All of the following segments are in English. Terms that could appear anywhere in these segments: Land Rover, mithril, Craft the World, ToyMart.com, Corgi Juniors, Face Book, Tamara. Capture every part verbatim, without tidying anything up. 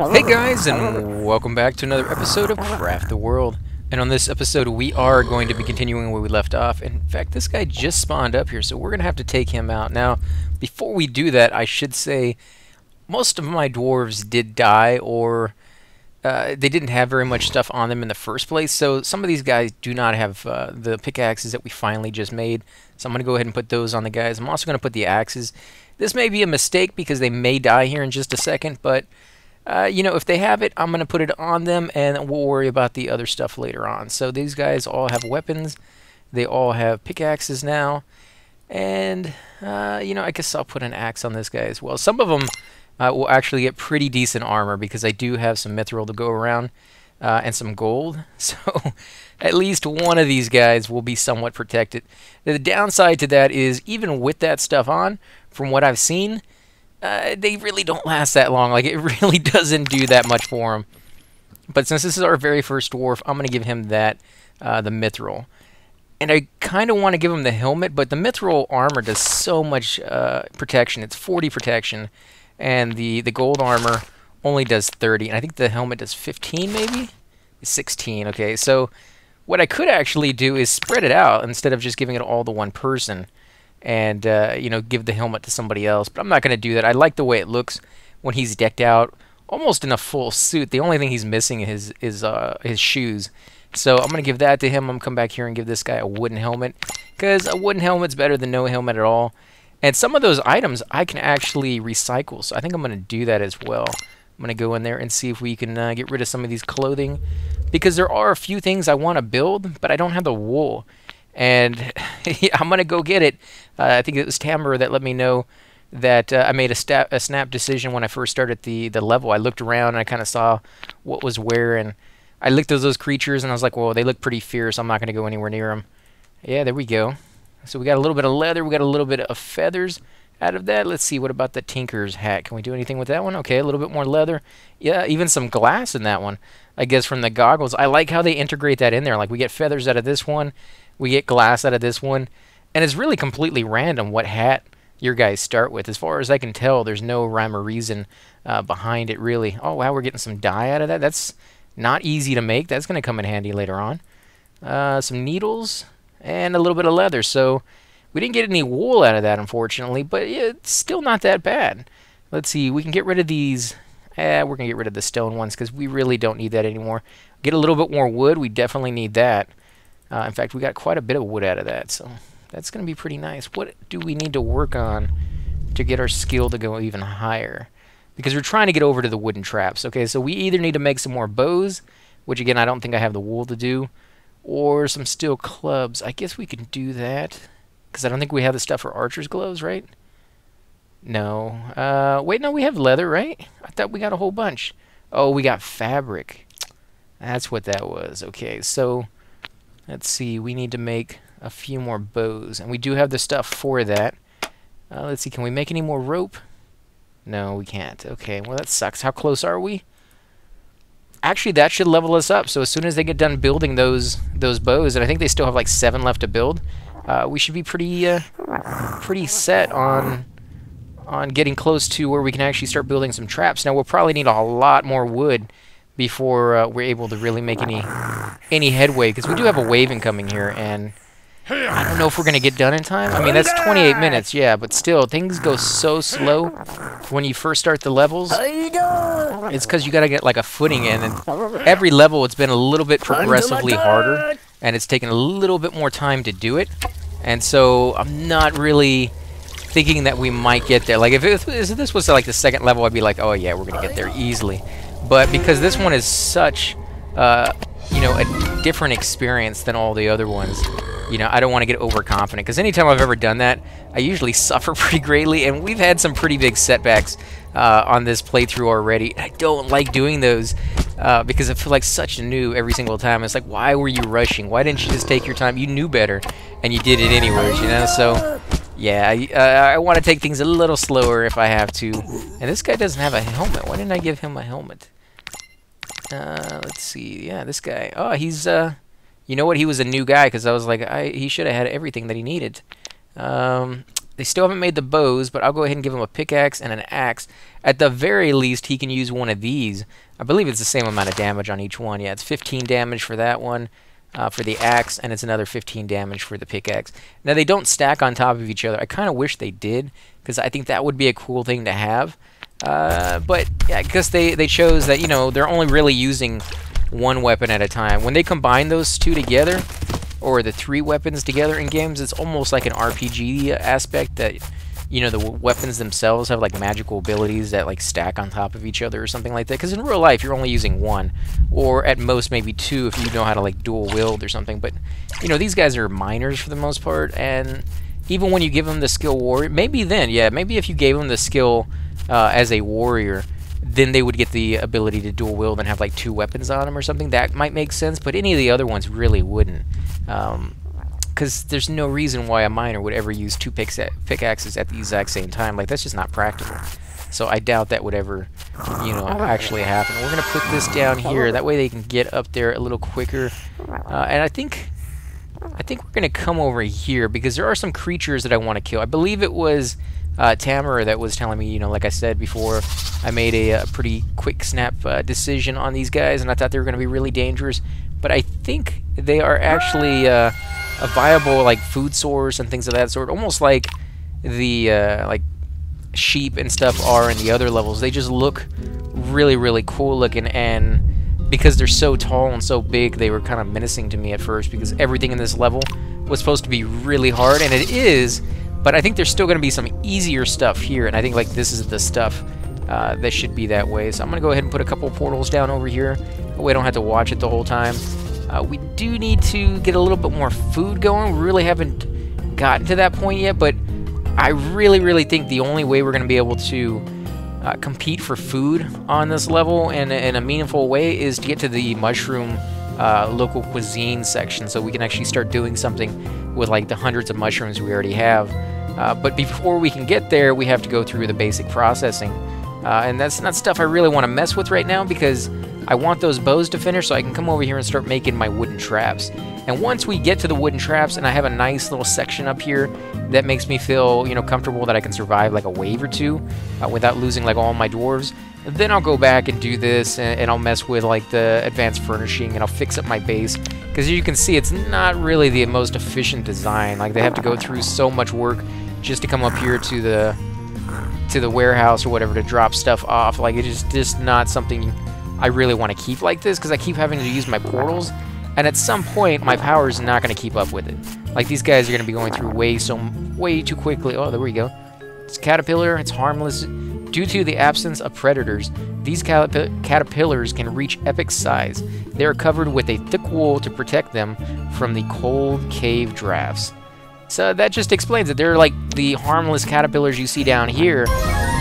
Hey guys, and welcome back to another episode of Craft the World. And on this episode we are going to be continuing where we left off. In fact, this guy just spawned up here, so we're going to have to take him out. Now, before we do that, I should say most of my dwarves did die, or uh, they didn't have very much stuff on them in the first place. So some of these guys do not have uh, the pickaxes that we finally just made. So I'm going to go ahead and put those on the guys. I'm also going to put the axes. This may be a mistake because they may die here in just a second, but Uh, you know, if they have it, I'm going to put it on them, and we'll worry about the other stuff later on. So these guys all have weapons. They all have pickaxes now. And, uh, you know, I guess I'll put an axe on this guy as well. Some of them uh, will actually get pretty decent armor because I do have some mithril to go around uh, and some gold. So at least one of these guys will be somewhat protected. The downside to that is even with that stuff on, from what I've seen, Uh, they really don't last that long. Like, it really doesn't do that much for them. But since this is our very first dwarf, I'm going to give him that, uh, the mithril. And I kind of want to give him the helmet, but the mithril armor does so much uh, protection. It's forty protection, and the, the gold armor only does thirty. And I think the helmet does fifteen, maybe? It's sixteen, okay. So what I could actually do is spread it out instead of just giving it all to one person. And, uh, you know, give the helmet to somebody else. But I'm not going to do that. I like the way it looks when he's decked out, almost in a full suit. The only thing he's missing is, is uh, his shoes. So I'm going to give that to him. I'm going to come back here and give this guy a wooden helmet, because a wooden helmet's better than no helmet at all. And some of those items I can actually recycle, so I think I'm going to do that as well. I'm going to go in there and see if we can uh, get rid of some of these clothing, because there are a few things I want to build, but I don't have the wool. And I'm going to go get it. Uh, I think it was Tamara that let me know that uh, I made a, a snap decision when I first started the, the level. I looked around and I kind of saw what was where. And I looked at those creatures and I was like, well, they look pretty fierce. I'm not going to go anywhere near them. Yeah, there we go. So we got a little bit of leather. We got a little bit of feathers out of that. Let's see, what about the Tinker's hat? Can we do anything with that one? Okay, a little bit more leather. Yeah, even some glass in that one, I guess, from the goggles. I like how they integrate that in there. Like, we get feathers out of this one. We get glass out of this one, and it's really completely random what hat your guys start with. As far as I can tell, there's no rhyme or reason uh, behind it, really. Oh, wow, we're getting some dye out of that. That's not easy to make. That's going to come in handy later on. Uh, some needles and a little bit of leather. So we didn't get any wool out of that, unfortunately, but it's still not that bad. Let's see. We can get rid of these. Eh, we're going to get rid of the stone ones because we really don't need that anymore. Get a little bit more wood. We definitely need that. Uh, in fact, we got quite a bit of wood out of that, so that's going to be pretty nice. What do we need to work on to get our skill to go even higher? Because we're trying to get over to the wooden traps. Okay, so we either need to make some more bows, which, again, I don't think I have the wool to do, or some steel clubs. I guess we can do that, because I don't think we have the stuff for archer's gloves, right? No. Uh, wait, no, we have leather, right? I thought we got a whole bunch. Oh, we got fabric. That's what that was. Okay, so let's see, we need to make a few more bows, and we do have the stuff for that. Uh, let's see, can we make any more rope? No, we can't. Okay, well, that sucks. How close are we? Actually, that should level us up, so as soon as they get done building those those bows, and I think they still have like seven left to build, uh, we should be pretty uh, pretty set on on getting close to where we can actually start building some traps. Now, we'll probably need a lot more wood before uh, we're able to really make any any headway, because we do have a wave incoming here, and I don't know if we're going to get done in time. I mean, that's twenty-eight minutes, yeah, but still, things go so slow when you first start the levels. It's because you got to get, like, a footing in, and every level it's been a little bit progressively harder, and it's taken a little bit more time to do it, and so I'm not really thinking that we might get there. Like, if, it, if this was, like, the second level, I'd be like, oh, yeah, we're going to get there easily. But because this one is such, uh, you know, a different experience than all the other ones, you know, I don't want to get overconfident. Because anytime I've ever done that, I usually suffer pretty greatly. And we've had some pretty big setbacks uh, on this playthrough already. I don't like doing those uh, because I feel like such a noob every single time. It's like, why were you rushing? Why didn't you just take your time? You knew better, and you did it anyways, you know? So, yeah, I, uh, I want to take things a little slower if I have to. And this guy doesn't have a helmet. Why didn't I give him a helmet? Uh, let's see. Yeah, this guy. Oh, he's, uh, you know what? He was a new guy, because I was like, I, he should have had everything that he needed. Um, They still haven't made the bows, but I'll go ahead and give him a pickaxe and an axe. At the very least, he can use one of these. I believe it's the same amount of damage on each one. Yeah, it's fifteen damage for that one, uh, for the axe, and it's another fifteen damage for the pickaxe. Now, they don't stack on top of each other. I kind of wish they did, because I think that would be a cool thing to have. Uh, but, yeah, because they, they chose that, you know, they're only really using one weapon at a time. When they combine those two together, or the three weapons together in games, it's almost like an R P G aspect that, you know, the weapons themselves have like magical abilities that like stack on top of each other or something like that. Because in real life, you're only using one, or at most maybe two if you know how to like dual wield or something. But, you know, these guys are miners for the most part, and even when you give them the skill warrior, maybe then, yeah, maybe if you gave them the skill uh, as a warrior, then they would get the ability to dual wield and have like two weapons on them or something. That might make sense, but any of the other ones really wouldn't. Um, because there's no reason why a miner would ever use two pickaxes at the exact same time. Like, that's just not practical. So I doubt that would ever, you know, actually happen. We're going to put this down here. That way they can get up there a little quicker. Uh, and I think, I think we're going to come over here because there are some creatures that I want to kill. I believe it was uh, Tamara that was telling me, you know, like I said before, I made a, a pretty quick snap uh, decision on these guys, and I thought they were going to be really dangerous. But I think they are actually uh, a viable like food source and things of that sort, almost like the uh, like sheep and stuff are in the other levels. They just look really, really cool looking, and because they're so tall and so big, they were kind of menacing to me at first because everything in this level was supposed to be really hard, and it is, but I think there's still going to be some easier stuff here, and I think like this is the stuff uh, that should be that way. So I'm going to go ahead and put a couple portals down over here. We don't have to watch it the whole time. Uh, we do need to get a little bit more food going. We really haven't gotten to that point yet, but I really, really think the only way we're going to be able to uh, compete for food on this level in, in a meaningful way is to get to the mushroom uh, local cuisine section, so we can actually start doing something with like the hundreds of mushrooms we already have. Uh, but before we can get there, we have to go through the basic processing. Uh, and that's not stuff I really want to mess with right now because I want those bows to finish so I can come over here and start making my wooden traps. And once we get to the wooden traps and I have a nice little section up here that makes me feel, you know, comfortable that I can survive like a wave or two uh, without losing like all my dwarves, then I'll go back and do this and, and I'll mess with like the advanced furnishing and I'll fix up my base. Because as you can see, it's not really the most efficient design. Like they have to go through so much work just to come up here to the, to the warehouse or whatever to drop stuff off. Like it is just not something I really want to keep like this because I keep having to use my portals, and at some point my power is not going to keep up with it. Like these guys are going to be going through way so way too quickly. Oh, there we go. It's a caterpillar. It's harmless due to the absence of predators. These caterpillars can reach epic size. They are covered with a thick wool to protect them from the cold cave drafts. So that just explains it. They're like the harmless caterpillars you see down here,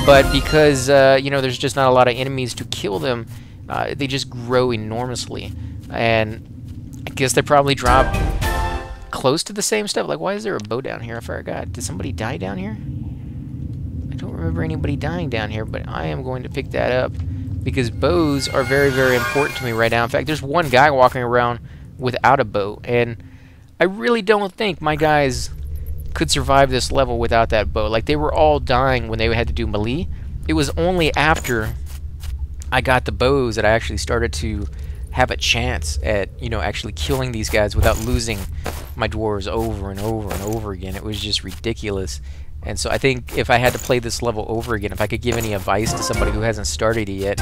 but because uh, you know, there's just not a lot of enemies to kill them. Uh, they just grow enormously, and I guess they probably drop close to the same stuff. Like, why is there a bow down here? I forgot. Did somebody die down here? I don't remember anybody dying down here, but I am going to pick that up because bows are very, very important to me right now. In fact, there's one guy walking around without a bow, and I really don't think my guys could survive this level without that bow. Like, they were all dying when they had to do melee. It was only after I got the bows that I actually started to have a chance at, you know, actually killing these guys without losing my dwarves over and over and over again. It was just ridiculous. And so I think if I had to play this level over again, if I could give any advice to somebody who hasn't started it yet,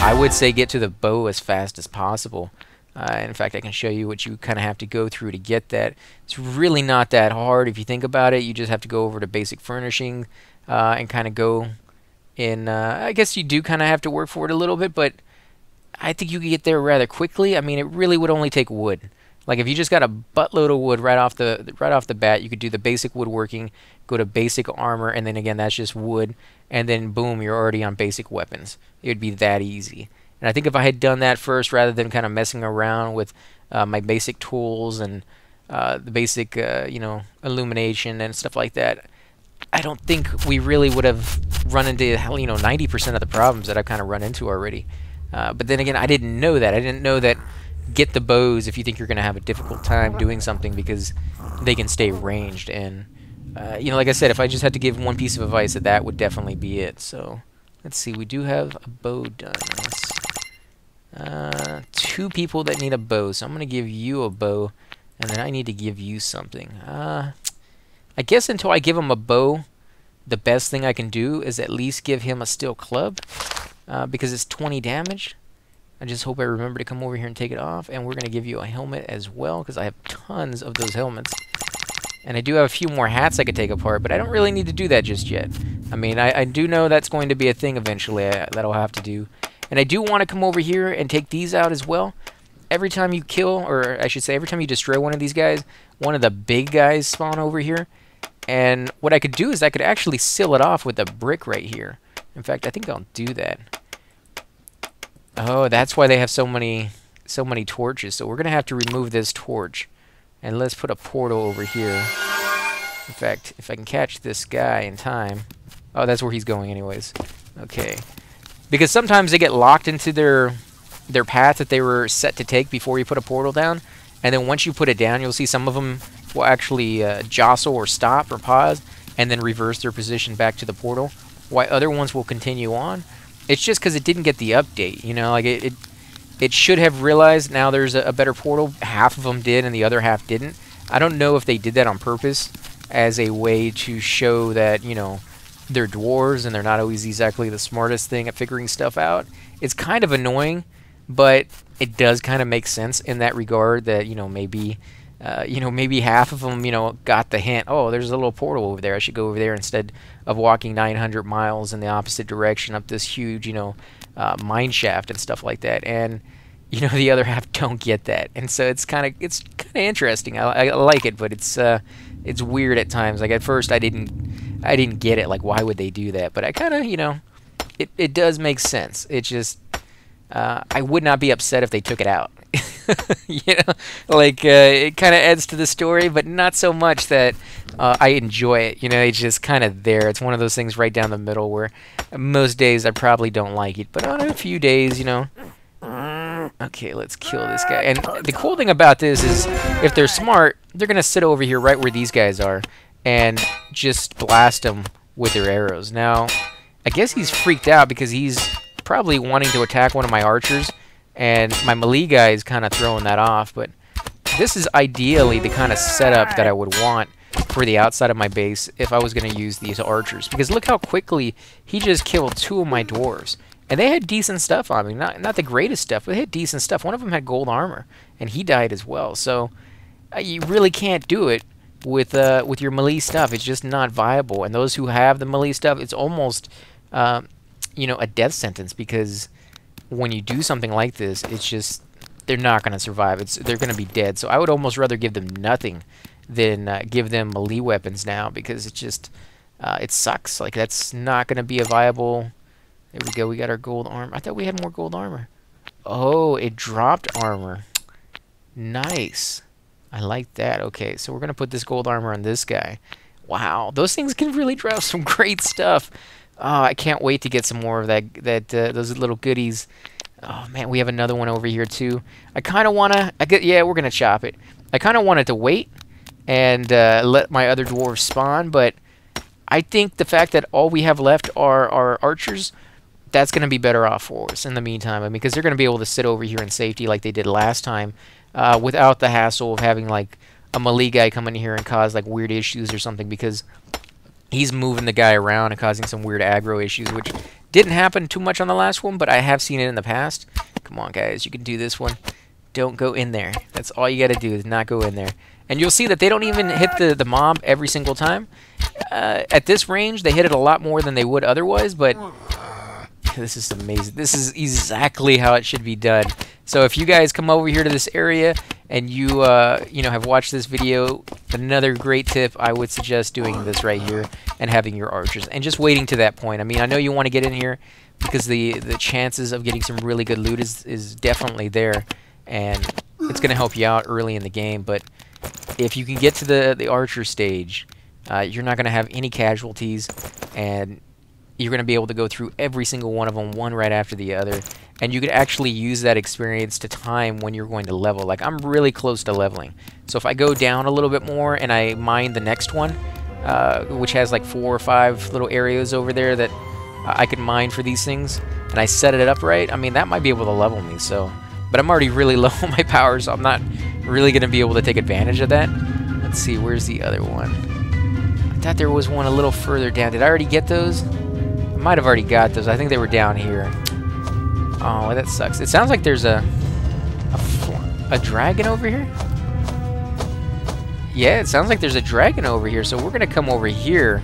I would say get to the bow as fast as possible. Uh, in fact, I can show you what you kind of have to go through to get that. It's really not that hard if you think about it. You just have to go over to basic furnishing uh, and kind of go in, uh, I guess you do kind of have to work for it a little bit, but I think you can get there rather quickly. I mean, it really would only take wood. Like, if you just got a buttload of wood right off the right off the bat, you could do the basic woodworking, go to basic armor, and then again, that's just wood, and then boom, you're already on basic weapons. It would be that easy. And I think if I had done that first, rather than kind of messing around with uh, my basic tools and uh, the basic, uh, you know, illumination and stuff like that, I don't think we really would have run into, you know, ninety percent of the problems that I've kind of run into already. Uh, but then again, I didn't know that. I didn't know that get the bows if you think you're going to have a difficult time doing something because they can stay ranged. And uh, you know, like I said, if I just had to give one piece of advice, that that would definitely be it. So let's see, we do have a bow done. Uh, two people that need a bow, so I'm gonna give you a bow, and then I need to give you something. Uh, I guess until I give him a bow, the best thing I can do is at least give him a steel club, uh, because it's twenty damage. I just hope I remember to come over here and take it off, and we're gonna give you a helmet as well, because I have tons of those helmets. And I do have a few more hats I could take apart, but I don't really need to do that just yet. I mean, I, I do know that's going to be a thing eventually I, that I'll have to do. And I do want to come over here and take these out as well. Every time you kill, or I should say every time you destroy one of these guys, one of the big guys spawn over here. And what I could do is I could actually seal it off with a brick right here. In fact, I think I'll do that. Oh, that's why they have so many, so many torches. So we're going to have to remove this torch. And let's put a portal over here. In fact, if I can catch this guy in time. Oh, that's where he's going anyways. Okay. Because sometimes they get locked into their their path that they were set to take before you put a portal down. And then once you put it down, you'll see some of them will actually uh, jostle or stop or pause and then reverse their position back to the portal. While other ones will continue on. It's just because it didn't get the update. You know, like it... it It should have realized now there's a, a better portal. Half of them did and the other half didn't. I don't know if they did that on purpose as a way to show that, you know, they're dwarves and they're not always exactly the smartest thing at figuring stuff out. It's kind of annoying, but it does kind of make sense in that regard that, you know, maybe, uh, you know, maybe half of them, you know, got the hint. Oh, there's a little portal over there. I should go over there instead of walking nine hundred miles in the opposite direction up this huge, you know, Uh, mine shaft and stuff like that, and you know the other half don't get that, and so it's kind of it's kind of interesting. I, I like it, but it's uh, it's weird at times. Like at first, I didn't I didn't get it. Like why would they do that? But I kind of you know it it does make sense. It just uh, I would not be upset if they took it out. you know, like uh, it kind of adds to the story, but not so much that uh, I enjoy it. You know, it's just kind of there. It's one of those things right down the middle where most days I probably don't like it, but on a few days, you know. Okay, let's kill this guy. And the cool thing about this is, if they're smart, they're gonna sit over here right where these guys are, and just blast them with their arrows. Now, I guess he's freaked out because he's probably wanting to attack one of my archers. And my melee guy is kind of throwing that off, but this is ideally the kind of setup that I would want for the outside of my base if I was going to use these archers. Because look how quickly he just killed two of my dwarves. And they had decent stuff on me. Not, not the greatest stuff, but they had decent stuff. One of them had gold armor, and he died as well. So uh, you really can't do it with, uh, with your melee stuff. It's just not viable. And those who have the melee stuff, it's almost uh, you know, a death sentence because when you do something like this, it's just they're not going to survive. It's they're going to be dead. So I would almost rather give them nothing than uh, give them melee weapons now because it just uh, it sucks. Like that's not going to be a viable. There we go. We got our gold armor. I thought we had more gold armor. Oh, it dropped armor. Nice. I like that. Okay, so we're going to put this gold armor on this guy. Wow, those things can really drop some great stuff. Oh, I can't wait to get some more of that. That uh, those little goodies. Oh man, we have another one over here too. I kind of wanna. I get. Yeah, we're gonna chop it. I kind of wanted to wait and uh, let my other dwarves spawn, but I think the fact that all we have left are our archers, that's gonna be better off for us in the meantime. I mean, because they're gonna be able to sit over here in safety like they did last time, uh, without the hassle of having like a melee guy come in here and cause like weird issues or something because he's moving the guy around and causing some weird aggro issues, which didn't happen too much on the last one, but I have seen it in the past. Come on, guys. You can do this one. Don't go in there. That's all you got to do is not go in there. And you'll see that they don't even hit the, the mob every single time. Uh, at this range, they hit it a lot more than they would otherwise, but this is amazing. This is exactly how it should be done. So if you guys come over here to this area and you uh, you know have watched this video, another great tip, I would suggest doing this right here and having your archers and just waiting to that point. I mean, I know you want to get in here because the the chances of getting some really good loot is, is definitely there, and it's going to help you out early in the game. But if you can get to the, the archer stage, uh, you're not going to have any casualties, and you're going to be able to go through every single one of them, one right after the other. And you could actually use that experience to time when you're going to level. Like, I'm really close to leveling. So if I go down a little bit more and I mine the next one, uh, which has like four or five little areas over there that uh, I could mine for these things, and I set it up right, I mean, that might be able to level me, so... But I'm already really low on my power, so I'm not really going to be able to take advantage of that. Let's see, where's the other one? I thought there was one a little further down. Did I already get those? I might have already got those. I think they were down here. Oh, that sucks. It sounds like there's a... A, a dragon over here? Yeah, it sounds like there's a dragon over here, so we're going to come over here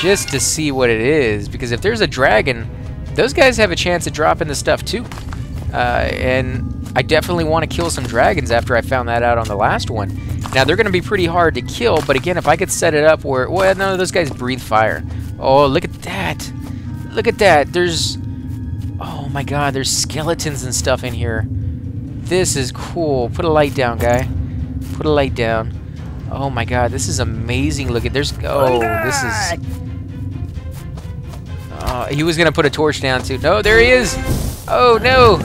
just to see what it is, because if there's a dragon, those guys have a chance at dropping the stuff too. Uh, and I definitely want to kill some dragons after I found that out on the last one. Now, they're going to be pretty hard to kill, but again, if I could set it up where... Well, none of those guys breathe fire. Oh, look at that. Look at that. There's... Oh, my God. There's skeletons and stuff in here. This is cool. Put a light down, guy. Put a light down. Oh, my God. This is amazing looking. There's... Oh, this is... Uh, he was going to put a torch down, too. No, there he is. Oh, no.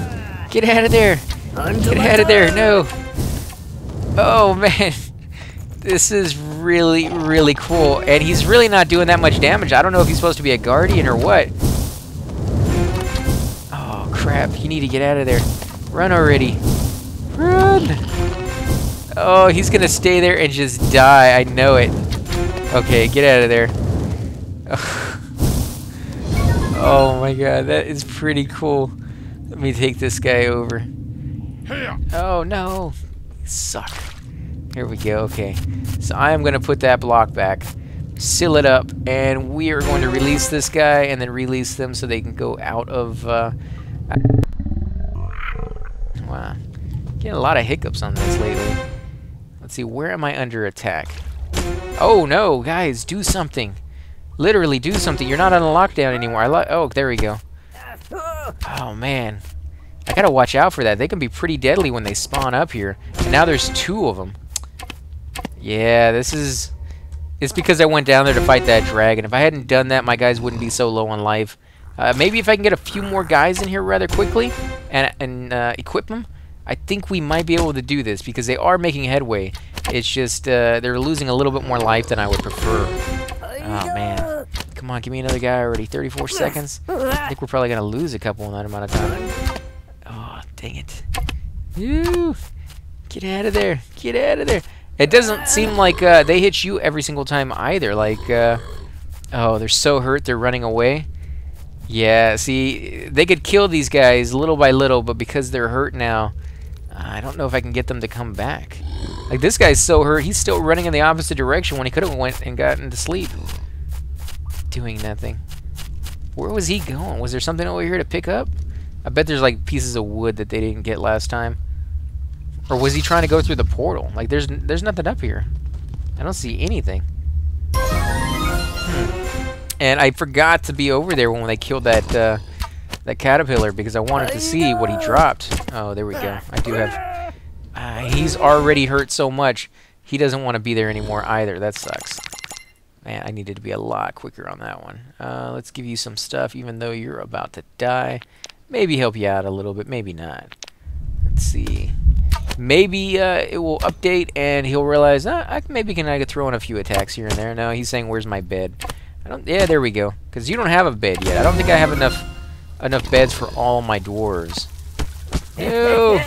Get out of there. Get out of there. No. Oh, man. This is really, really cool. And he's really not doing that much damage. I don't know if he's supposed to be a guardian or what. Oh, crap. You need to get out of there. Run already. Run. Oh, he's going to stay there and just die. I know it. Okay, get out of there. Oh, my God. That is pretty cool. Let me take this guy over. Oh, no. Suck. Here we go. Okay. So I am going to put that block back, seal it up, and we are going to release this guy and then release them so they can go out of... Uh... Wow. Getting a lot of hiccups on this lately. Let's see. Where am I under attack? Oh, no. Guys, do something. Literally do something. You're not on a lockdown anymore. I lo oh, there we go. Oh, man. I gotta watch out for that. They can be pretty deadly when they spawn up here. And now there's two of them. Yeah, this is... It's because I went down there to fight that dragon. If I hadn't done that, my guys wouldn't be so low on life. Uh, maybe if I can get a few more guys in here rather quickly and, and uh, equip them, I think we might be able to do this because they are making headway. It's just uh, they're losing a little bit more life than I would prefer. Oh, man. Come on, give me another guy already. thirty-four seconds. I think we're probably going to lose a couple in that amount of time. Oh, dang it. Woo. Get out of there. Get out of there. It doesn't seem like uh, they hit you every single time either. Like, uh, oh, they're so hurt. They're running away. Yeah, see, they could kill these guys little by little, but because they're hurt now, I don't know if I can get them to come back. Like, this guy's so hurt, he's still running in the opposite direction when he could have went and gotten to sleep. Doing nothing. Where was he going? Was there something over here to pick up? I bet there's, like, pieces of wood that they didn't get last time. Or was he trying to go through the portal? Like, there's there's nothing up here. I don't see anything. Hmm. And I forgot to be over there when they killed that, uh, that caterpillar because I wanted to see what he dropped. Oh, there we go. I do have... Uh, he's already hurt so much, he doesn't want to be there anymore either. That sucks. Man, I needed to be a lot quicker on that one. Uh, let's give you some stuff, even though you're about to die. Maybe help you out a little bit, maybe not. Let's see. Maybe uh, it will update and he'll realize, ah, I maybe can I could throw in a few attacks here and there. No, he's saying, where's my bed? I don't. Yeah, there we go. Because you don't have a bed yet. I don't think I have enough, enough beds for all my dwarves. Ew!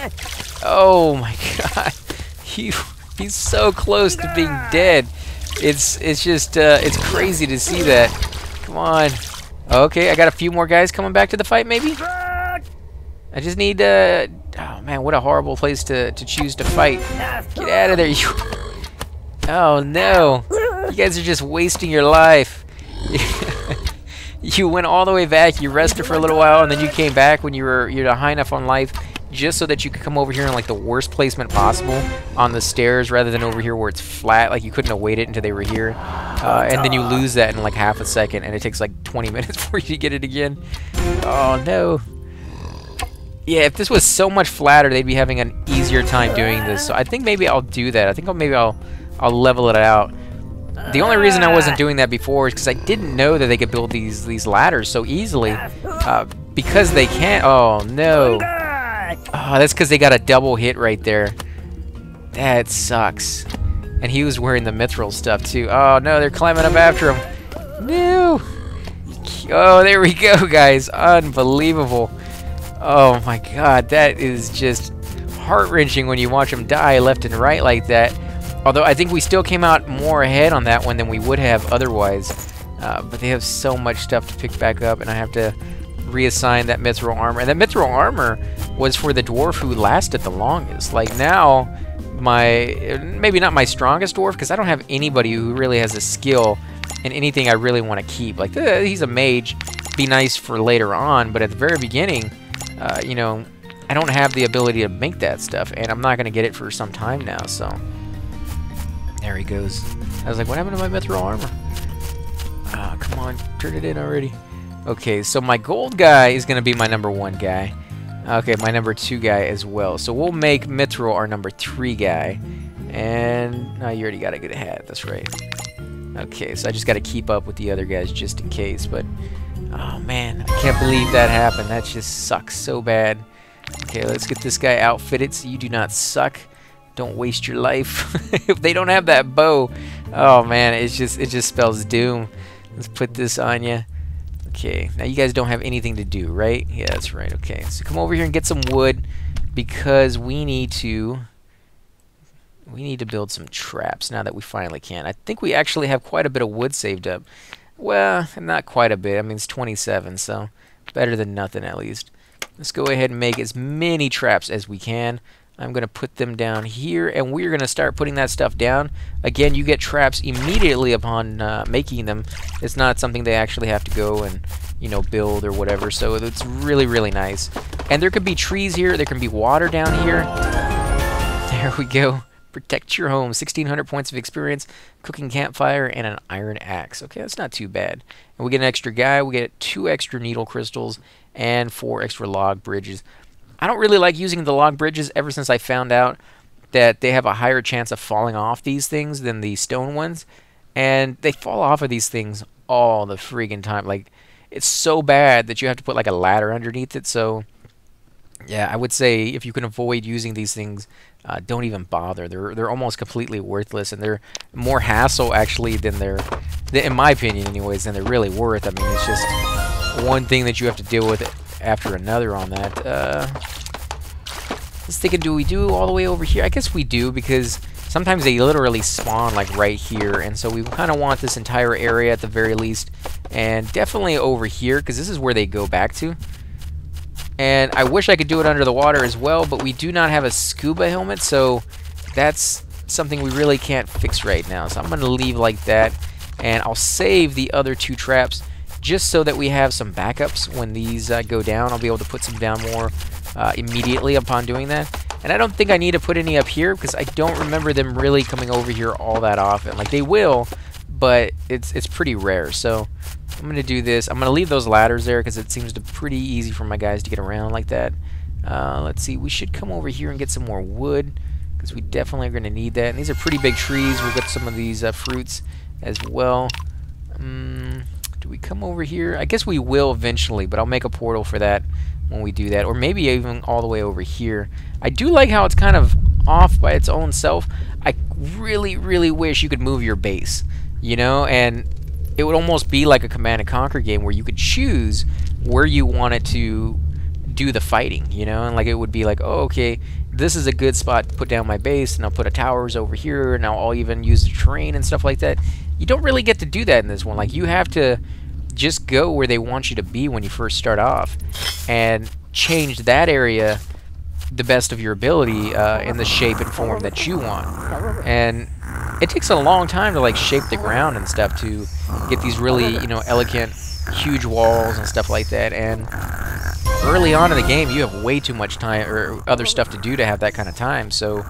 Oh my God, he, he's so close to being dead. It's it's just, uh, it's crazy to see that. Come on. Okay, I got a few more guys coming back to the fight, maybe? I just need to, uh, oh man, what a horrible place to, to choose to fight. Get out of there, you. Oh no, you guys are just wasting your life. You went all the way back, you rested for a little while, and then you came back when you were you're high enough on life. Just so that you could come over here in like the worst placement possible on the stairs rather than over here where it's flat, like you couldn't have waited until they were here. Uh, and then you lose that in like half a second and it takes like twenty minutes for you to get it again. Oh no. Yeah, if this was so much flatter, they'd be having an easier time doing this. So I think maybe I'll do that. I think I'll, maybe I'll, I'll level it out. The only reason I wasn't doing that before is because I didn't know that they could build these, these ladders so easily. Uh, because they can't. Oh no. Oh, that's because they got a double hit right there. That sucks. And he was wearing the mithril stuff too. Oh no, they're climbing up after him. No! Oh, there we go, guys. Unbelievable. Oh my god, that is just heart-wrenching when you watch them die left and right like that. Although I think we still came out more ahead on that one than we would have otherwise. Uh, but they have so much stuff to pick back up, and I have to reassign that mithril armor. And that mithril armor was for the dwarf who lasted the longest. Like now, my maybe not my strongest dwarf, because I don't have anybody who really has a skill in anything I really want to keep. Like uh, he's a mage, be nice for later on, but at the very beginning, uh, you know, I don't have the ability to make that stuff, and I'm not going to get it for some time now. So there he goes. I was like, what happened to my mithril armor? Oh, come on, turn it in already. Okay, so my gold guy is going to be my number one guy. Okay, my number two guy as well. So we'll make mithril our number three guy. And oh, you already got a good hat. That's right. Okay, so I just got to keep up with the other guys just in case. But oh man, I can't believe that happened. That just sucks so bad. Okay, let's get this guy outfitted so you do not suck. Don't waste your life. If they don't have that bow, oh man, it's just it just spells doom. Let's put this on you. Okay, now you guys don't have anything to do, right? Yeah, that's right. Okay, so come over here and get some wood because we need to we need to build some traps now that we finally can. I think we actually have quite a bit of wood saved up. Well, not quite a bit. I mean, it's twenty-seven, so better than nothing at least. Let's go ahead and make as many traps as we can. I'm going to put them down here, and we're going to start putting that stuff down. Again, you get traps immediately upon uh, making them. It's not something they actually have to go and, you know, build or whatever, so it's really, really nice. And there could be trees here. There can be water down here. There we go. Protect your home. sixteen hundred points of experience, cooking campfire, and an iron axe. Okay, that's not too bad. And we get an extra guy. We get two extra needle crystals and four extra log bridges. I don't really like using the log bridges ever since I found out that they have a higher chance of falling off these things than the stone ones. And they fall off of these things all the friggin' time. Like, it's so bad that you have to put like a ladder underneath it. So, yeah, I would say if you can avoid using these things, uh, don't even bother. They're, they're almost completely worthless, and they're more hassle, actually, than they're, in my opinion anyways, than they're really worth. I mean, it's just one thing that you have to deal with it after another on that. Uh, just thinking, do we do all the way over here? I guess we do, because sometimes they literally spawn like right here, and so we kind of want this entire area at the very least, and definitely over here, because this is where they go back to. And I wish I could do it under the water as well, but we do not have a scuba helmet, so that's something we really can't fix right now. So I'm going to leave like that, and I'll save the other two traps just so that we have some backups when these uh, go down. I'll be able to put some down more uh, immediately upon doing that. And I don't think I need to put any up here because I don't remember them really coming over here all that often. Like, they will, but it's it's pretty rare. So I'm going to do this. I'm going to leave those ladders there because it seems to be pretty easy for my guys to get around like that. Uh, let's see. We should come over here and get some more wood because we definitely are going to need that. And these are pretty big trees. We'll get some of these uh, fruits as well. Um, Do we come over here? I guess we will eventually, but I'll make a portal for that when we do that. Or maybe even all the way over here. I do like how it's kind of off by its own self. I really, really wish you could move your base, you know? And it would almost be like a Command and Conquer game where you could choose where you wanted to do the fighting, you know? And like, it would be like, oh, okay, this is a good spot to put down my base, and I'll put a towers over here, and I'll even use the terrain and stuff like that. You don't really get to do that in this one. Like, you have to just go where they want you to be when you first start off and change that area the best of your ability uh, in the shape and form that you want. And it takes a long time to, like, shape the ground and stuff to get these really, you know, elegant, huge walls and stuff like that. And early on in the game, you have way too much time or other stuff to do to have that kind of time. So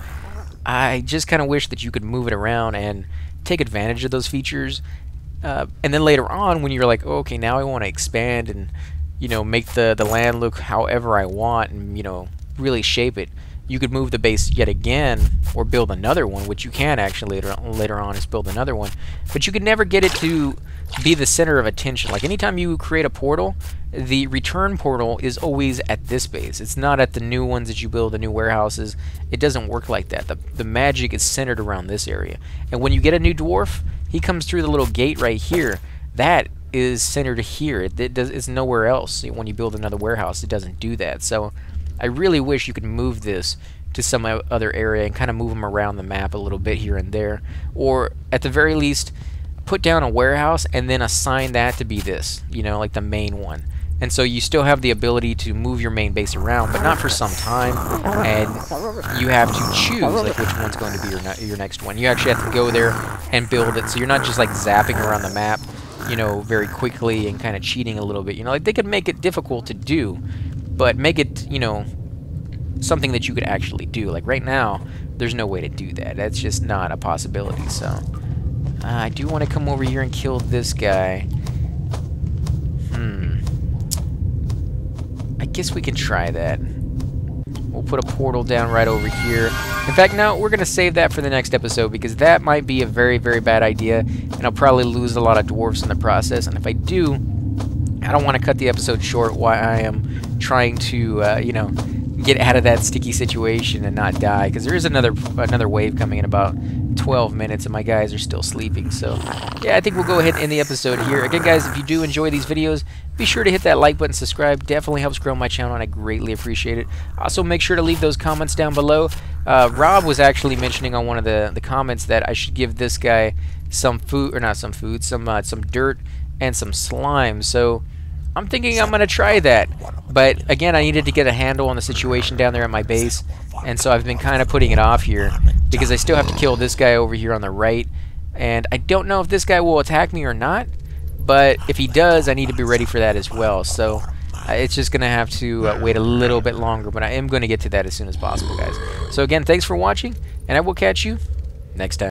I just kind of wish that you could move it around and take advantage of those features, uh, and then later on when you're like, oh, okay, now I want to expand and, you know, make the the land look however I want and, you know, really shape it, you could move the base yet again or build another one, which you can actually later on, later on is build another one. But you could never get it to be the center of attention. Like anytime you create a portal, the return portal is always at this base. It's not at the new ones that you build, the new warehouses. It doesn't work like that. The, the magic is centered around this area. And when you get a new dwarf, he comes through the little gate right here. That is centered here. It, it does, it's nowhere else. When you build another warehouse, it doesn't do that. So I really wish you could move this to some other area and kind of move them around the map a little bit here and there. Or at the very least, put down a warehouse and then assign that to be this, you know, like the main one. And so you still have the ability to move your main base around, but not for some time, and you have to choose like which one's going to be your, ne your next one. You actually have to go there and build it, so you're not just like zapping around the map, you know, very quickly and kind of cheating a little bit. You know, like they could make it difficult to do, but make it, you know, something that you could actually do. Like right now, there's no way to do that. That's just not a possibility. So uh, I do want to come over here and kill this guy. Hmm. I guess we can try that. We'll put a portal down right over here. In fact, no, we're going to save that for the next episode because that might be a very, very bad idea, and I'll probably lose a lot of dwarves in the process. And if I do, I don't want to cut the episode short while I am trying to, uh, you know, get out of that sticky situation and not die, because there is another another wave coming in about twelve minutes and my guys are still sleeping. So yeah, I think we'll go ahead and end the episode here. Again, guys, if you do enjoy these videos, be sure to hit that like button, subscribe. Definitely helps grow my channel and I greatly appreciate it. Also, make sure to leave those comments down below. Uh, Rob was actually mentioning on one of the, the comments that I should give this guy some food, or not some food, some, uh, some dirt and some slime. So I'm thinking I'm going to try that, but again, I needed to get a handle on the situation down there at my base, and so I've been kind of putting it off here, because I still have to kill this guy over here on the right, and I don't know if this guy will attack me or not, but if he does, I need to be ready for that as well, so uh, it's just going to have to uh, wait a little bit longer, but I am going to get to that as soon as possible, guys. So again, thanks for watching, and I will catch you next time.